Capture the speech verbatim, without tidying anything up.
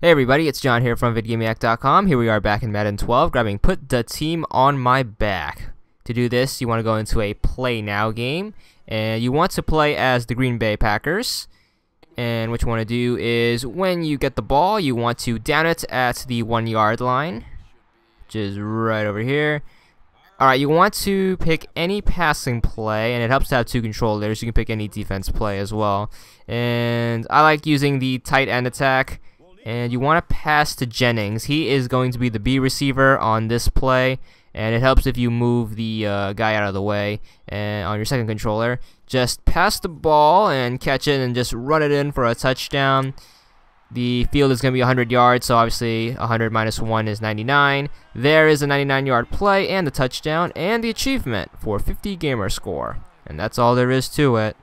Hey everybody, it's John here from VidGamiac dot com. Here we are back in Madden twelve, grabbing Put Da Team On My Back. To do this, you want to go into a Play Now game, and you want to play as the Green Bay Packers. And what you want to do is, when you get the ball, you want to down it at the one yard line, which is right over here. Alright, you want to pick any passing play, and it helps to have two controllers. You can pick any defense play as well. And I like using the tight end attack. And you want to pass to Jennings. He is going to be the B receiver on this play, and it helps if you move the uh, guy out of the way. And on your second controller, just pass the ball and catch it and just run it in for a touchdown. The field is going to be one hundred yards, so obviously one hundred minus one is ninety-nine. There is a ninety-nine yard play and the touchdown and the achievement for fifty gamer score. And that's all there is to it.